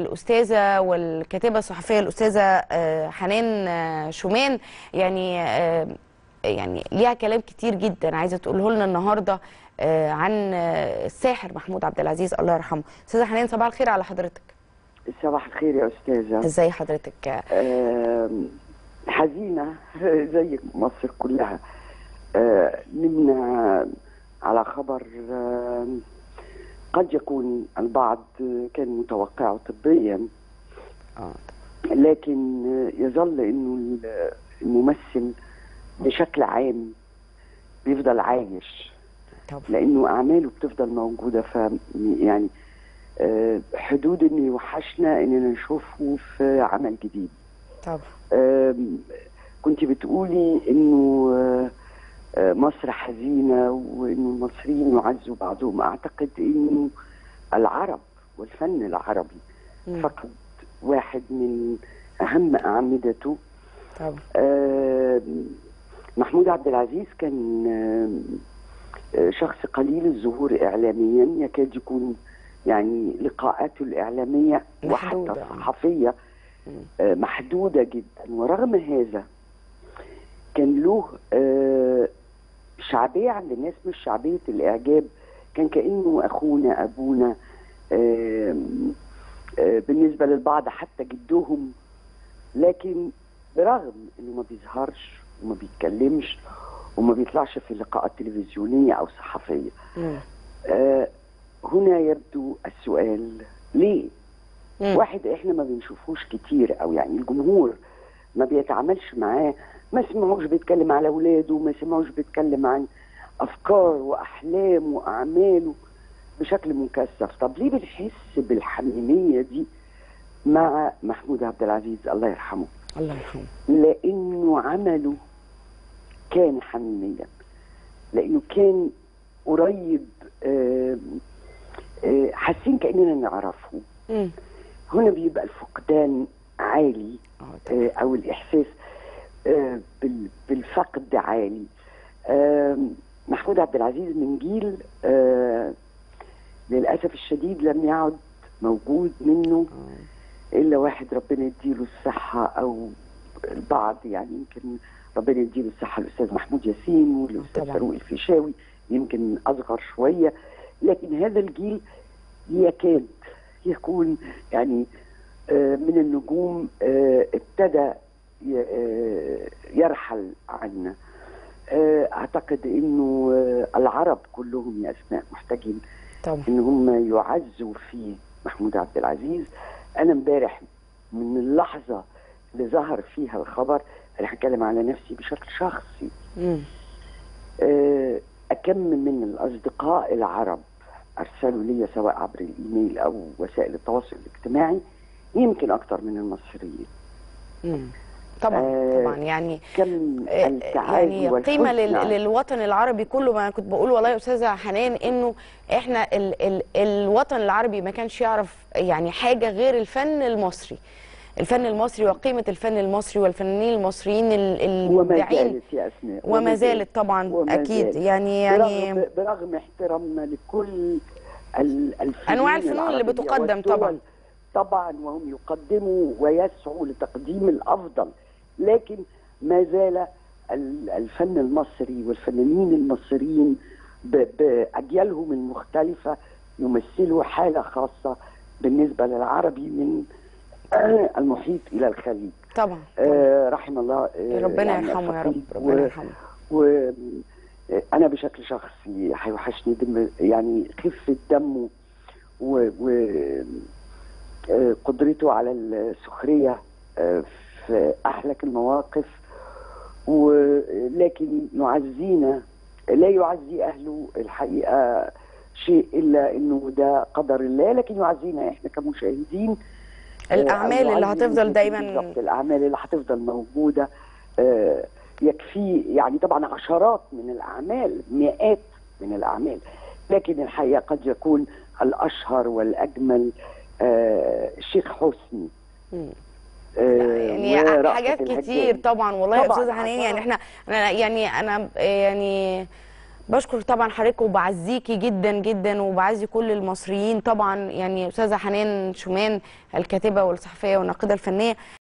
الأستاذة والكاتبة الصحفية الأستاذة حنان شومان يعني ليها كلام كتير جدا عايزة تقوله لنا النهاردة عن الساحر محمود عبدالعزيز الله يرحمه. أستاذة حنان صباح الخير على حضرتك. صباح الخير يا أستاذة. إزاي حضرتك؟ حزينة زي مصر كلها. نمنا على خبر قد يكون البعض كان متوقعه طبيا، لكن يظل انه الممثل بشكل عام بيفضل عايش لانه اعماله بتفضل موجوده. ف يعني حدود ان يوحشنا اننا نشوفه في عمل جديد. كنت بتقولي انه مصر حزينة وإنه المصريين يعزوا بعضهم. أعتقد إنه العرب والفن العربي فقد واحد من أهم أعمدته. محمود عبدالعزيز كان شخص قليل الظهور إعلاميا، يكاد يكون يعني لقاءاته الإعلامية وحتى الصحفية محدودة جدا، ورغم هذا كان له شعبية عند الناس، مش شعبية الإعجاب. كان كأنه أخونا أبونا، بالنسبة للبعض حتى جدهم، لكن برغم أنه ما بيظهرش وما بيتكلمش وما بيطلعش في لقاءات تلفزيونية أو صحفية. هنا يبدو السؤال ليه؟ واحد إحنا ما بنشوفوش كتير، أو يعني الجمهور ما بيتعاملش معاه، ما سمعوش بيتكلم على اولاده، ما سمعوش بيتكلم عن افكار واحلام واعماله بشكل مكثف. طب ليه بنحس بالحميميه دي مع محمود عبدالعزيز الله يرحمه؟ الله يرحمه. لانه عمله كان حميميا، لانه كان قريب، حاسين كاننا نعرفه. هنا بيبقى الفقدان عالي، او الاحساس بالفقد عالي. محمود عبدالعزيز من جيل للأسف الشديد لم يعد موجود منه إلا واحد ربنا يديله الصحة، أو البعض يعني يمكن ربنا يديله الصحة، الأستاذ محمود ياسين والأستاذ فاروق الفيشاوي يمكن أصغر شوية. لكن هذا الجيل يكاد يكون يعني من النجوم ابتدى يرحل عنا. اعتقد انه العرب كلهم يا اسماء محتاجين ان هم يعزوا في محمود عبدالعزيز. انا امبارح من اللحظه اللي ظهر فيها الخبر، انا هتكلم على نفسي بشكل شخصي، اكم من الاصدقاء العرب ارسلوا لي سواء عبر الايميل او وسائل التواصل الاجتماعي، يمكن اكتر من المصريين. طبعا يعني قيمة للوطن العربي كله. ما كنت بقول والله يا أستاذة حنان إنه إحنا الوطن العربي ما كانش يعرف يعني حاجة غير الفن المصري، الفن المصري وقيمة الفن المصري والفنانين المصريين البداعين، وما زالت طبعا أكيد يعني برغم احترامنا لكل أنواع الفنون اللي بتقدم طبعا وهم يقدموا ويسعوا لتقديم الأفضل، لكن ما زال الفن المصري والفنانين المصريين بأجيالهم المختلفة يمثلوا حالة خاصة بالنسبة للعربي من المحيط إلى الخليج. طبعا رحم الله، ربنا يرحمه يا رب، ربنا يرحمه. وأنا بشكل شخصي هيوحشني دم، يعني خفة دمه قدرته على السخرية في أحلك المواقف. ولكن يعزينا لا يعزي أهله الحقيقة شيء إلا أنه ده قدر الله، لكن يعزينا إحنا كمشاهدين. الأعمال اللي هتفضل دايما الأعمال اللي هتفضل موجودة. يكفي يعني طبعا عشرات من الأعمال، مئات من الأعمال، لكن الحقيقة قد يكون الأشهر والأجمل الشيخ حسني. يعني حاجات كتير طبعا والله يا أستاذة حنان. يعني احنا انا يعني بشكر طبعا حضرتك وبعزيكي جدا جدا وبعزي كل المصريين طبعا. يعني استاذه حنان شومان الكاتبه والصحفيه والناقده الفنيه